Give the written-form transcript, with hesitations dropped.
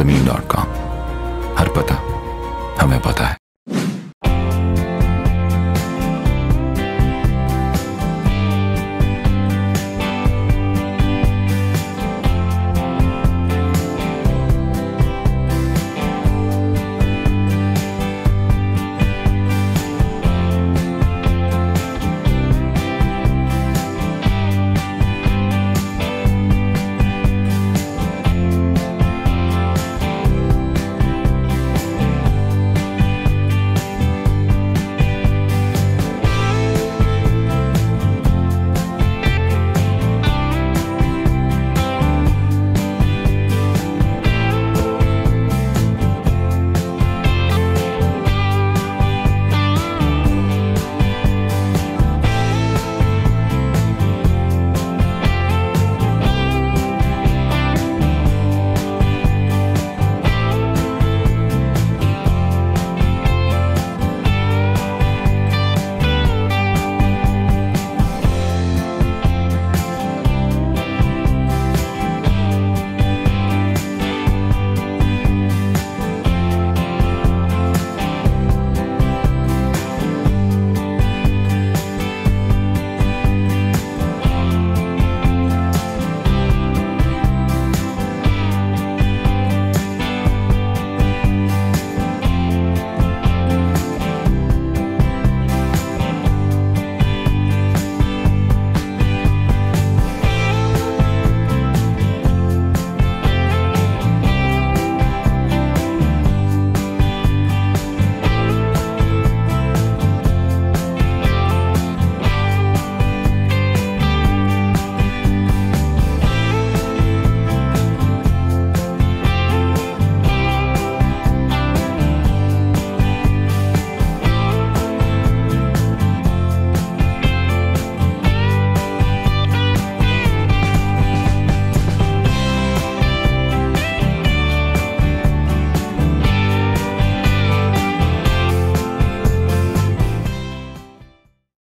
ज़मीन.com। हर पता हमें पता है।